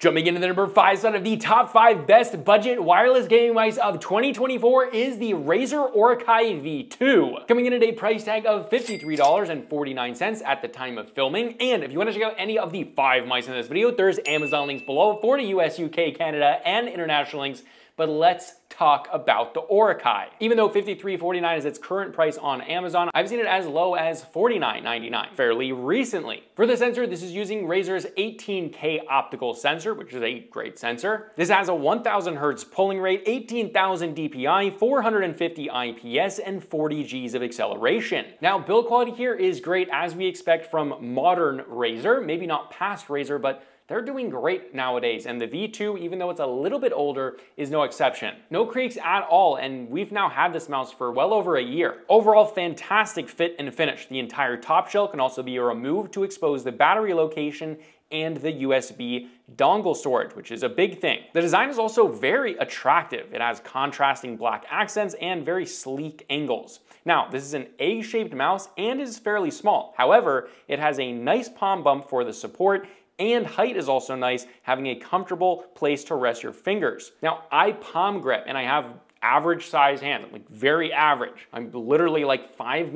Jumping into the number 5 slot of the top 5 best budget wireless gaming mice of 2024 is the Razer Orekai V2, coming in at a price tag of $53.49 at the time of filming. And if you want to check out any of the 5 mice in this video, there's Amazon links below for the US, UK, Canada, and international links. But let's talk about the Orekai. Even though $53.49 is its current price on Amazon, I've seen it as low as $49.99 fairly recently. For the sensor, this is using Razer's 18K optical sensor, which is a great sensor. This has a 1000 hertz polling rate, 18,000 DPI, 450 IPS, and 40 Gs of acceleration. Now, build quality here is great, as we expect from modern Razer, maybe not past Razer, but they're doing great nowadays, and the V2, even though it's a little bit older, is no exception. No creaks at all, and we've now had this mouse for well over a year. Overall, fantastic fit and finish. The entire top shell can also be removed to expose the battery location and the USB dongle storage, which is a big thing. The design is also very attractive. It has contrasting black accents and very sleek angles. Now, this is an egg-shaped mouse and is fairly small. However, it has a nice palm bump for the support, and height is also nice, having a comfortable place to rest your fingers. Now, I palm grip, and I have average size hands, like very average. I'm literally like 5'9".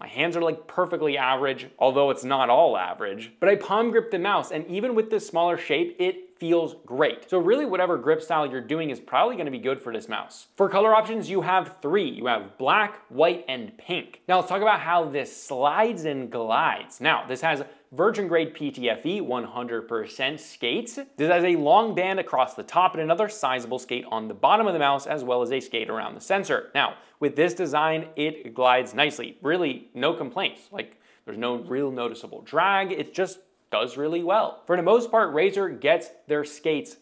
My hands are like perfectly average, although it's not all average. But I palm grip the mouse, and even with this smaller shape, it feels great. So really, whatever grip style you're doing is probably gonna be good for this mouse. For color options, you have 3. You have black, white, and pink. Now let's talk about how this slides and glides. Now, this has Virgin Grade PTFE 100% skates. This has a long band across the top and another sizable skate on the bottom of the mouse, as well as a skate around the sensor. Now, with this design, it glides nicely. Really, no complaints. Like, there's no real noticeable drag. It just does really well. For the most part, Razer gets their skates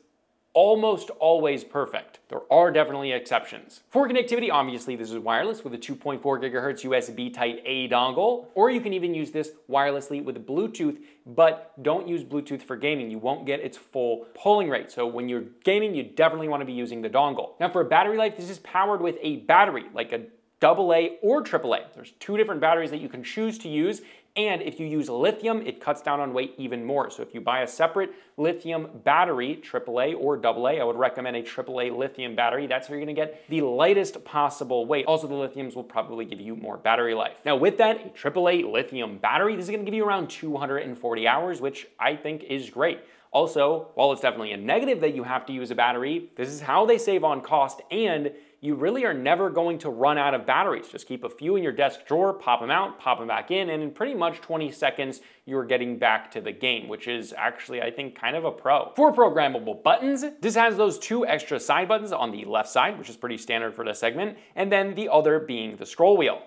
almost always perfect. There are definitely exceptions. For connectivity, obviously this is wireless with a 2.4 gigahertz USB Type A dongle, or you can even use this wirelessly with Bluetooth, but don't use Bluetooth for gaming. You won't get its full polling rate. So when you're gaming, you definitely want to be using the dongle. Now for battery life, this is powered with a battery, like a AA or AAA. There's 2 different batteries that you can choose to use. And if you use lithium, it cuts down on weight even more. So if you buy a separate lithium battery, AAA or AA, I would recommend a AAA lithium battery. That's how you're gonna get the lightest possible weight. Also, the lithiums will probably give you more battery life. Now with that, a AAA lithium battery, this is gonna give you around 240 hours, which I think is great. Also, while it's definitely a negative that you have to use a battery, this is how they save on cost, and you really are never going to run out of batteries. Just keep a few in your desk drawer, pop them out, pop them back in, and in pretty much 20 seconds, you're getting back to the game, which is actually, I think, kind of a pro. For programmable buttons, this has those 2 extra side buttons on the left side, which is pretty standard for this segment, and then the other being the scroll wheel.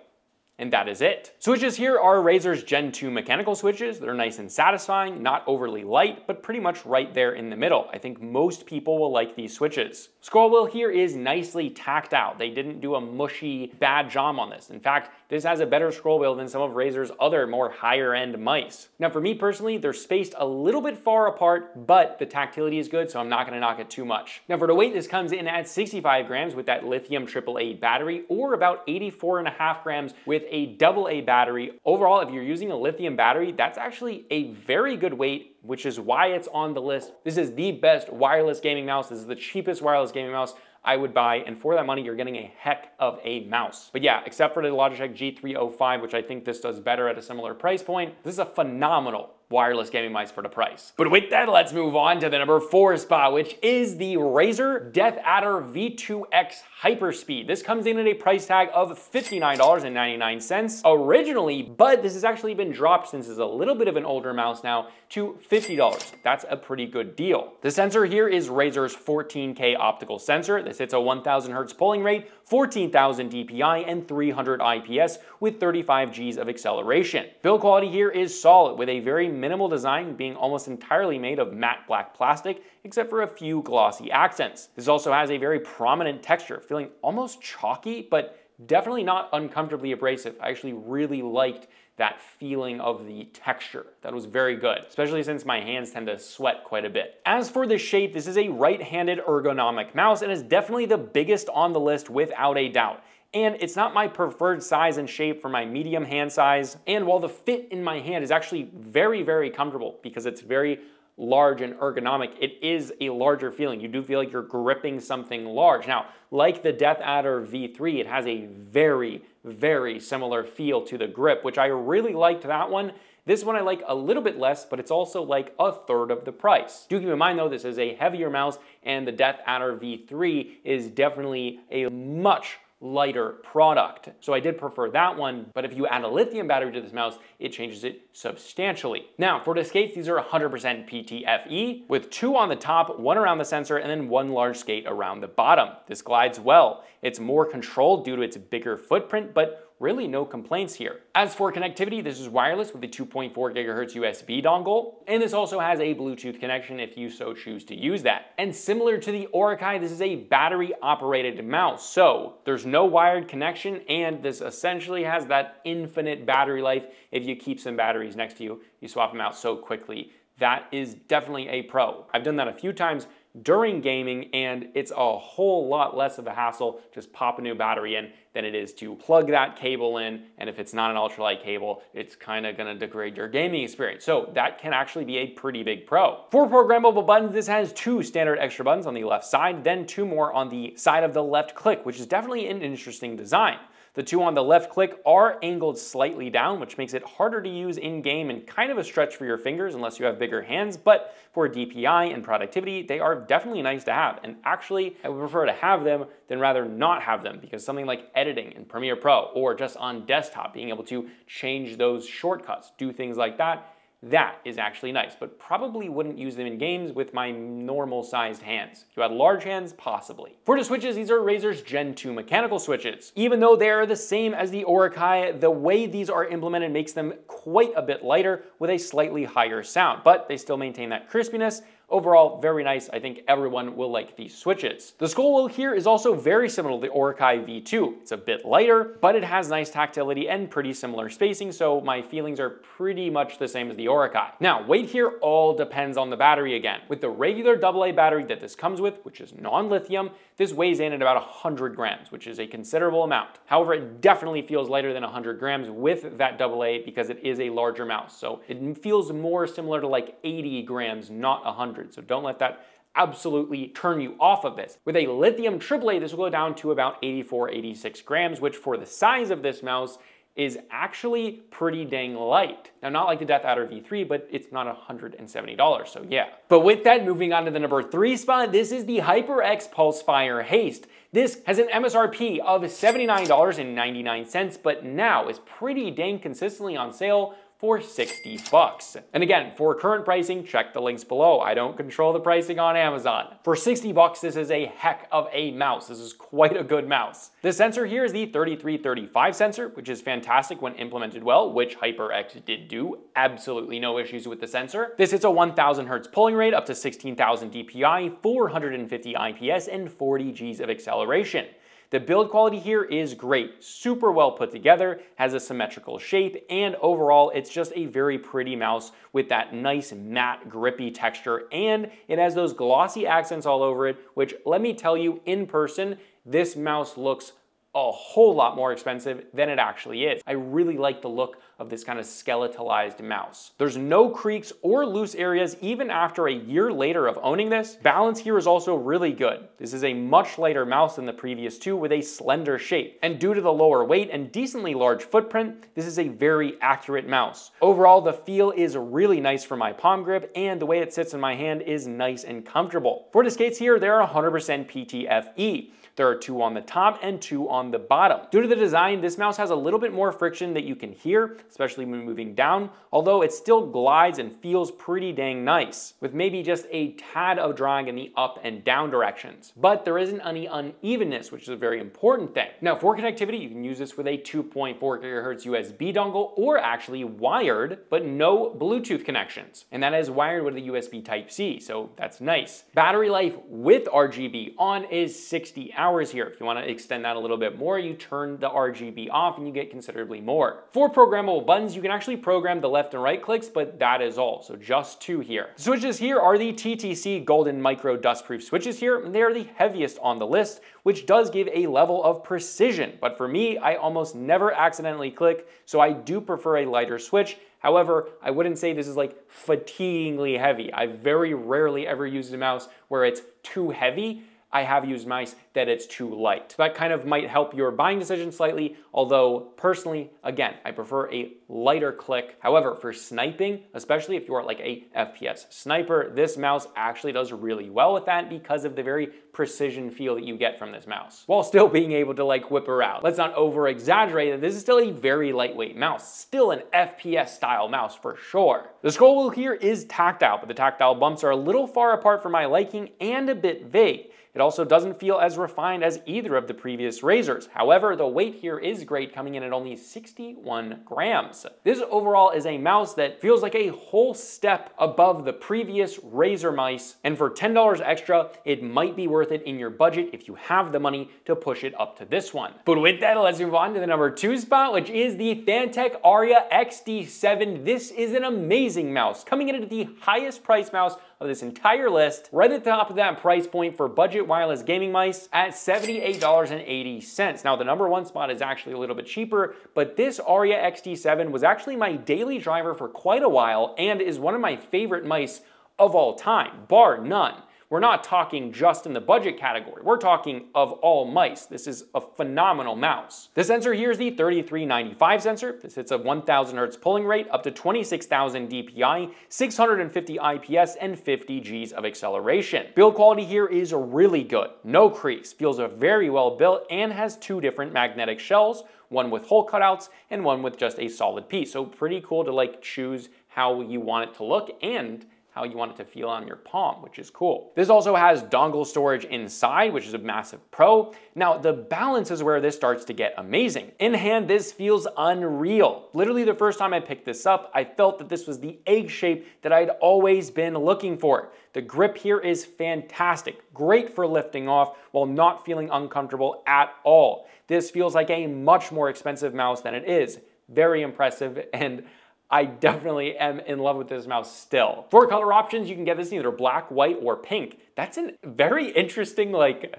And that is it. Switches here are Razer's Gen 2 mechanical switches. They're nice and satisfying, not overly light, but pretty much right there in the middle. I think most people will like these switches. Scroll wheel here is nicely tactile. They didn't do a mushy, bad job on this. In fact, this has a better scroll wheel than some of Razer's other more higher end mice. Now for me personally, they're spaced a little bit far apart, but the tactility is good, so I'm not gonna knock it too much. Now for the weight, this comes in at 65 grams with that lithium AAA battery, or about 84.5 grams with a AA battery. Overall, if you're using a lithium battery, that's actually a very good weight, which is why it's on the list. This is the best wireless gaming mouse. This is the cheapest wireless gaming mouse I would buy, and for that money, you're getting a heck of a mouse. But yeah, except for the Logitech G305, which I think this does better at a similar price point, this is a phenomenal wireless gaming mice for the price. But with that, let's move on to the number 4 spot, which is the Razer DeathAdder V2X Hyperspeed. This comes in at a price tag of $59.99 originally, but this has actually been dropped, since it's a little bit of an older mouse now, to $50. That's a pretty good deal. The sensor here is Razer's 14K optical sensor. This hits a 1000 hertz polling rate, 14,000 DPI, and 300 IPS with 35 Gs of acceleration. Build quality here is solid, with a very minimal design, being almost entirely made of matte black plastic, except for a few glossy accents. This also has a very prominent texture, feeling almost chalky, but definitely not uncomfortably abrasive. I actually really liked that feeling of the texture. That was very good, especially since my hands tend to sweat quite a bit. As for the shape, this is a right-handed ergonomic mouse and is definitely the biggest on the list without a doubt. And it's not my preferred size and shape for my medium hand size. And while the fit in my hand is actually very, very comfortable because it's very large and ergonomic, it is a larger feeling. You do feel like you're gripping something large. Now, like the DeathAdder V3, it has a very, very similar feel to the grip, which I really liked that one. This one I like a little bit less, but it's also like a third of the price. Do keep in mind though, this is a heavier mouse and the DeathAdder V3 is definitely a much lighter product. So I did prefer that one, but if you add a lithium battery to this mouse, it changes it substantially. Now for the skates, these are 100% PTFE with two on the top, one around the sensor, and then one large skate around the bottom. This glides well. It's more controlled due to its bigger footprint, but really no complaints here. As for connectivity, this is wireless with a 2.4 gigahertz USB dongle, and this also has a Bluetooth connection if you so choose to use that. And similar to the Oricae, this is a battery operated mouse, so there's no wired connection, and this essentially has that infinite battery life. If you keep some batteries next to you, you swap them out so quickly. That is definitely a pro. I've done that a few times during gaming, and it's a whole lot less of a hassle just pop a new battery in than it is to plug that cable in, and if it's not an ultralight cable, it's kind of gonna degrade your gaming experience. So that can actually be a pretty big pro. For programmable buttons, this has two standard extra buttons on the left side, then two more on the side of the left click, which is definitely an interesting design. The two on the left click are angled slightly down, which makes it harder to use in game and kind of a stretch for your fingers unless you have bigger hands, but for DPI and productivity, they are definitely nice to have. And actually, I would prefer to have them than rather not have them, because something like editing in Premiere Pro or just on desktop, being able to change those shortcuts, do things like that, that is actually nice, but probably wouldn't use them in games with my normal sized hands. If you had large hands, possibly. For the switches, these are Razer's Gen 2 mechanical switches. Even though they are the same as the Oricae, the way these are implemented makes them quite a bit lighter with a slightly higher sound, but they still maintain that crispiness. Overall, very nice. I think everyone will like these switches. The scroll wheel here is also very similar to the Oricae V2. It's a bit lighter, but it has nice tactility and pretty similar spacing, so my feelings are pretty much the same as the Oricae. Now, weight here all depends on the battery again. With the regular AA battery that this comes with, which is non-lithium, this weighs in at about 100 grams, which is a considerable amount. However, it definitely feels lighter than 100 grams with that AA because it is a larger mouse, so it feels more similar to like 80 grams, not 100. So don't let that absolutely turn you off of this. With a lithium AAA, this will go down to about 84, 86 grams, which for the size of this mouse is actually pretty dang light. Now, not like the DeathAdder V3, but it's not $170, so yeah. But with that, moving on to the number 3 spot, this is the HyperX Pulsefire Haste. This has an MSRP of $79.99, but now is pretty dang consistently on sale for $60. And again, for current pricing, check the links below. I don't control the pricing on Amazon. For $60, this is a heck of a mouse. This is quite a good mouse. The sensor here is the 3335 sensor, which is fantastic when implemented well, which HyperX did do. Absolutely no issues with the sensor. This hits a 1000 hertz polling rate, up to 16,000 DPI, 450 IPS, and 40 Gs of acceleration. The build quality here is great, super well put together, has a symmetrical shape, and overall it's just a very pretty mouse with that nice matte grippy texture, and it has those glossy accents all over it, which, let me tell you, in person, this mouse looks a whole lot more expensive than it actually is. I really like the look of this kind of skeletalized mouse. There's no creaks or loose areas even after a year later of owning this. Balance here is also really good. This is a much lighter mouse than the previous two with a slender shape. And due to the lower weight and decently large footprint, this is a very accurate mouse. Overall, the feel is really nice for my palm grip, and the way it sits in my hand is nice and comfortable. For the skates here, they are 100% PTFE. There are two on the top and two on the bottom. Due to the design, this mouse has a little bit more friction that you can hear, especially when moving down, although it still glides and feels pretty dang nice, with maybe just a tad of drag in the up and down directions. But there isn't any unevenness, which is a very important thing. Now, for connectivity, you can use this with a 2.4 gigahertz USB dongle or actually wired, but no Bluetooth connections. And that is wired with a USB Type-C, so that's nice. Battery life with RGB on is 60 hours here. If you want to extend that a little bit more, you turn the RGB off and you get considerably more. For programmable buttons, you can actually program the left and right clicks, but that is all, so just two here. The switches here are the TTC Golden Micro Dustproof switches here, and they are the heaviest on the list, which does give a level of precision, but for me, I almost never accidentally click, so I do prefer a lighter switch. However, I wouldn't say this is like fatiguingly heavy. I very rarely ever used a mouse where it's too heavy. I have used mice that it's too light. That kind of might help your buying decision slightly, although personally, again, I prefer a lighter click. However, for sniping, especially if you are like a FPS sniper, this mouse actually does really well with that because of the very precision feel that you get from this mouse, while still being able to like whip around. Let's not over exaggerate that this is still a very lightweight mouse, still an FPS style mouse for sure. The scroll wheel here is tactile, but the tactile bumps are a little far apart for my liking and a bit vague. It also doesn't feel as refined as either of the previous Razers. However, the weight here is great, coming in at only 61 grams. This overall is a mouse that feels like a whole step above the previous Razer mice, and for $10 extra, it might be worth it in your budget if you have the money to push it up to this one. But with that, let's move on to the number 2 spot, which is the Fantech Aria XD7. This is an amazing mouse, coming in at the highest price mouse of this entire list, right at the top of that price point for budget wireless gaming mice at $78.80. Now the number 1 spot is actually a little bit cheaper, but this Aria XD7 was actually my daily driver for quite a while and is one of my favorite mice of all time, bar none. We're not talking just in the budget category. We're talking of all mice. This is a phenomenal mouse. The sensor here is the 3395 sensor. This hits a 1000 hertz polling rate, up to 26,000 DPI, 650 IPS, and 50 Gs of acceleration. Build quality here is really good. No crease, feels very well built, and has 2 different magnetic shells, one with hole cutouts and one with just a solid piece. So pretty cool to like choose how you want it to look and how you want it to feel on your palm, which is cool. This also has dongle storage inside, which is a massive pro. Now, the balance is where this starts to get amazing. In hand, this feels unreal. Literally the first time I picked this up, I felt that this was the egg shape that I'd always been looking for. The grip here is fantastic. Great for lifting off while not feeling uncomfortable at all. This feels like a much more expensive mouse than it is. Very impressive, and I definitely am in love with this mouse still. For color options, you can get this in either black, white, or pink. That's a very interesting, like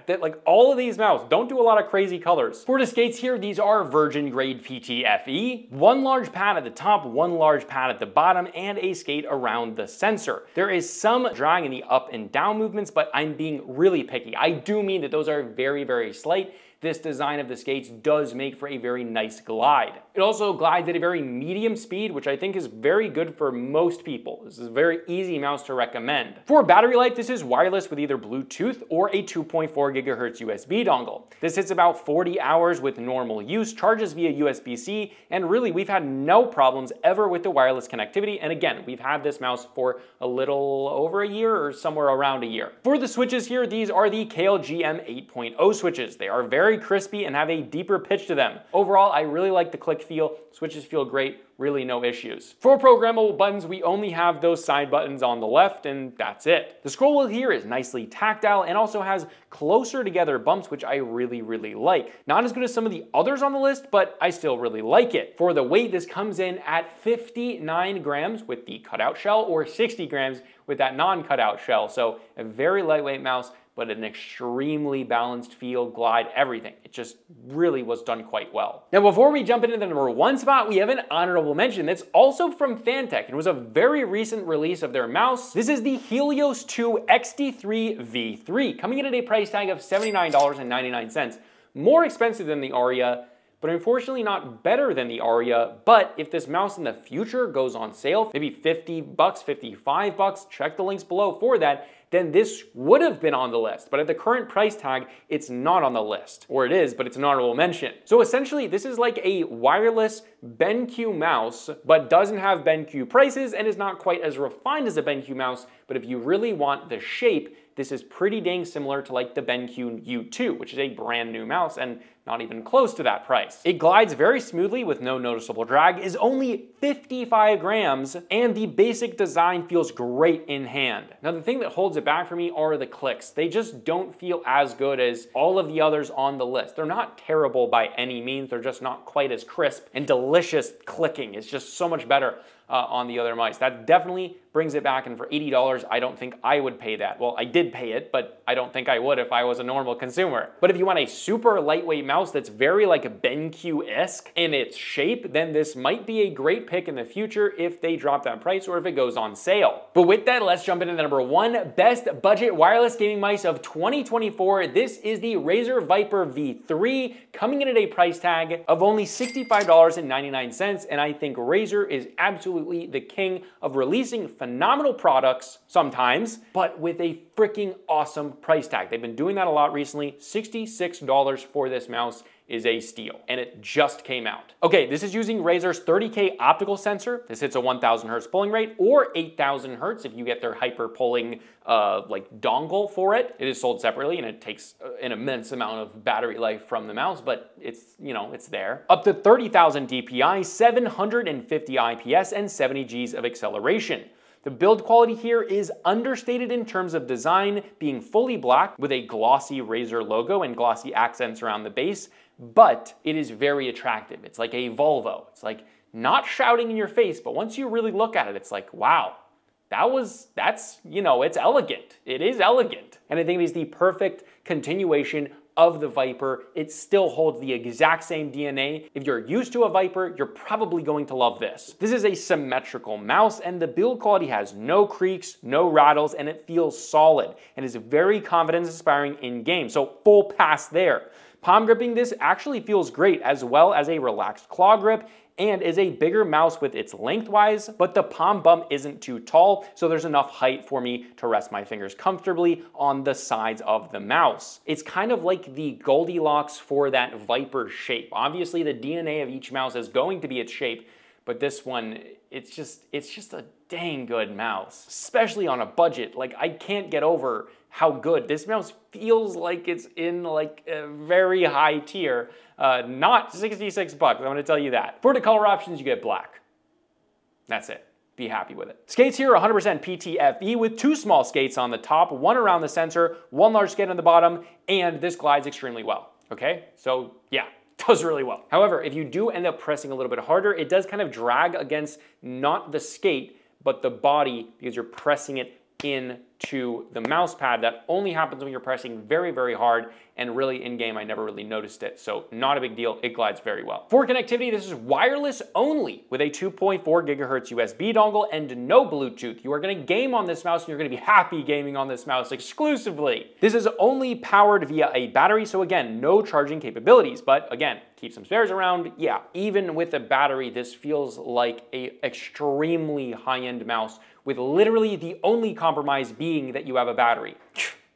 all of these mouse don't do a lot of crazy colors. For discs here, these are Virgin Grade PTFE. One large pad at the top, one large pad at the bottom, and a skate around the sensor. There is some drawing in the up and down movements, but I'm being really picky. I do mean that those are very, very slight. This design of the skates does make for a very nice glide. It also glides at a very medium speed, which I think is very good for most people. This is a very easy mouse to recommend. For battery life, this is wireless with either Bluetooth or a 2.4 gigahertz USB dongle. This hits about 40 hours with normal use, charges via USB-C, and really we've had no problems ever with the wireless connectivity. And again, we've had this mouse for a little over a year or somewhere around a year. For the switches here, these are the Kailh GM 8.0 switches. They are very crispy and have a deeper pitch to them. Overall, I really like the click feel. Switches feel great, really no issues. For programmable buttons, we only have those side buttons on the left, and that's it. The scroll wheel here is nicely tactile and also has closer together bumps, which I really, really like. Not as good as some of the others on the list, but I still really like it. For the weight, this comes in at 59 grams with the cutout shell, or 60 grams with that non-cutout shell. So a very lightweight mouse, but an extremely balanced feel, glide, everything. It just really was done quite well. Now, before we jump into the number 1 spot, we have an honorable mention that's also from Fantech. It was a very recent release of their mouse. This is the Helios II XD3 V3, coming in at a price tag of $79.99. More expensive than the Aria, but unfortunately not better than the Aria. But if this mouse in the future goes on sale, maybe 50 bucks, 55 bucks, check the links below for that, then this would have been on the list. But at the current price tag, it's not on the list. Or it is, but it's an honorable mention. So essentially, this is like a wireless BenQ mouse, but doesn't have BenQ prices and is not quite as refined as a BenQ mouse. But if you really want the shape, this is pretty dang similar to like the BenQ U2, which is a brand new mouse and not even close to that price. It glides very smoothly with no noticeable drag, is only 55 grams, and the basic design feels great in hand. Now the thing that holds it back for me are the clicks. They just don't feel as good as all of the others on the list. They're not terrible by any means, they're just not quite as crisp, and delicious clicking is just so much better. on the other mice. That definitely brings it back, and for $80, I don't think I would pay that. Well, I did pay it, but I don't think I would if I was a normal consumer. But if you want a super lightweight mouse that's very like a BenQ-esque in its shape, then this might be a great pick in the future if they drop that price or if it goes on sale. But with that, let's jump into the number one best budget wireless gaming mice of 2024. This is the Razer Viper V3, coming in at a price tag of only $65.99, and I think Razer is absolutely the king of releasing phenomenal products sometimes, but with a freaking awesome price tag. They've been doing that a lot recently. $66 for this mouse is a steal, and it just came out. Okay, this is using Razer's 30K optical sensor. This hits a 1,000 hertz polling rate, or 8,000 hertz if you get their hyper polling like dongle for it. It is sold separately, and it takes an immense amount of battery life from the mouse, but it's, you know, it's there. Up to 30,000 DPI, 750 IPS, and 70 Gs of acceleration. The build quality here is understated in terms of design, being fully black with a glossy Razer logo and glossy accents around the base, but it is very attractive. It's like a Volvo. It's like not shouting in your face, but once you really look at it, it's like, wow, that's, you know, it's elegant. It is elegant. And I think it is the perfect continuation of the Viper. It still holds the exact same DNA. If you're used to a Viper, you're probably going to love this. This is a symmetrical mouse, and the build quality has no creaks, no rattles, and it feels solid and is very confidence-inspiring in game. So full pass there. Palm gripping this actually feels great, as well as a relaxed claw grip, and is a bigger mouse with its lengthwise, but the palm bump isn't too tall, so there's enough height for me to rest my fingers comfortably on the sides of the mouse. It's kind of like the Goldilocks for that Viper shape. Obviously, the DNA of each mouse is going to be its shape, but this one, it's just a dang good mouse, especially on a budget. Like, I can't get over how good this mouse feels. Like it's in like a very high tier, not $66, I'm gonna tell you that. For the color options, you get black. That's it. Be happy with it. Skates here, 100% PTFE with two small skates on the top, one around the sensor, one large skate on the bottom, and this glides extremely well. Okay, so yeah, does really well. However, if you do end up pressing a little bit harder, it does kind of drag against not the skate, but the body, because you're pressing it into the mouse pad. That only happens when you're pressing very, very hard, and really in game, I never really noticed it. So not a big deal, it glides very well. For connectivity, this is wireless only with a 2.4 gigahertz USB dongle and no Bluetooth. You are gonna game on this mouse, and you're gonna be happy gaming on this mouse exclusively. This is only powered via a battery, so again, no charging capabilities, but again, keep some spares around. Yeah, even with a battery, this feels like a extremely high-end mouse, with literally the only compromise being that you have a battery.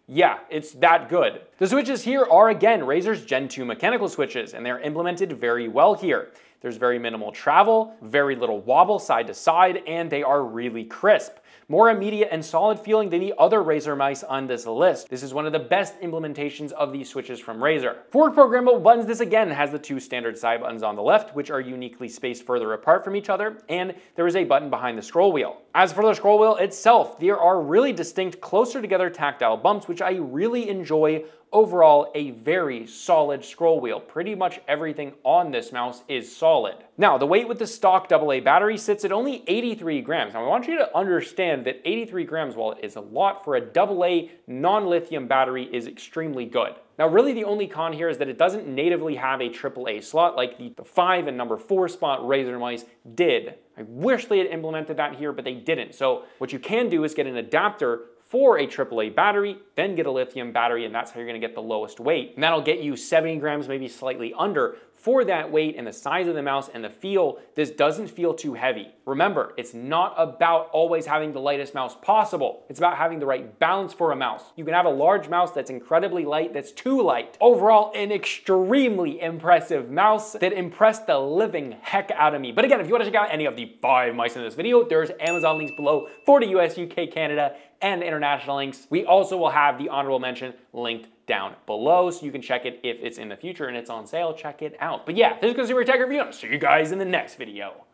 Yeah, it's that good. The switches here are, again, Razer's Gen 2 mechanical switches, and they're implemented very well here. There's very minimal travel, very little wobble side to side, and they are really crisp. More immediate and solid feeling than the other Razer mice on this list. This is one of the best implementations of these switches from Razer. For programmable buttons, this again has the two standard side buttons on the left, which are uniquely spaced further apart from each other, and there is a button behind the scroll wheel. As for the scroll wheel itself, there are really distinct, closer together tactile bumps, which I really enjoy. Overall, a very solid scroll wheel. Pretty much everything on this mouse is solid. Now, the weight with the stock AA battery sits at only 83 grams. Now, I want you to understand that 83 grams, while it is a lot, for a AA non-lithium battery is extremely good. Now, really the only con here is that it doesn't natively have a AAA slot like the 5 and number 4 spot Razer mice did. I wish they had implemented that here, but they didn't. So what you can do is get an adapter for a AAA battery, then get a lithium battery, and that's how you're gonna get the lowest weight. And that'll get you 70 grams, maybe slightly under. For that weight and the size of the mouse and the feel, this doesn't feel too heavy. Remember, it's not about always having the lightest mouse possible. It's about having the right balance for a mouse. You can have a large mouse that's incredibly light, that's too light. Overall, an extremely impressive mouse that impressed the living heck out of me. But again, if you want to check out any of the 5 mice in this video, there's Amazon links below for the US, UK, Canada, and international links. We also will have the honorable mention linked down below, so you can check it if it's in the future and it's on sale, check it out. But yeah, this is Consumer Tech Review, and I'll see you guys in the next video.